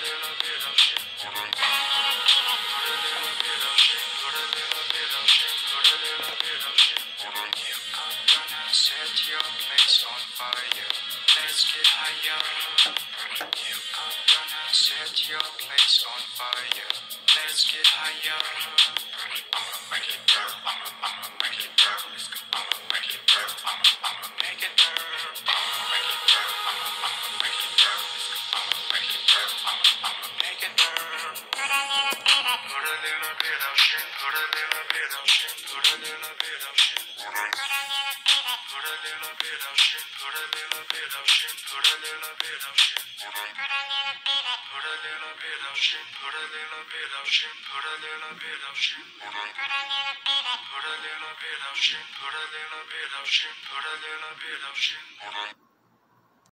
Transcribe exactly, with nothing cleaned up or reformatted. Put a little bit of shit, put a little bit of shit, put a little bit of shit.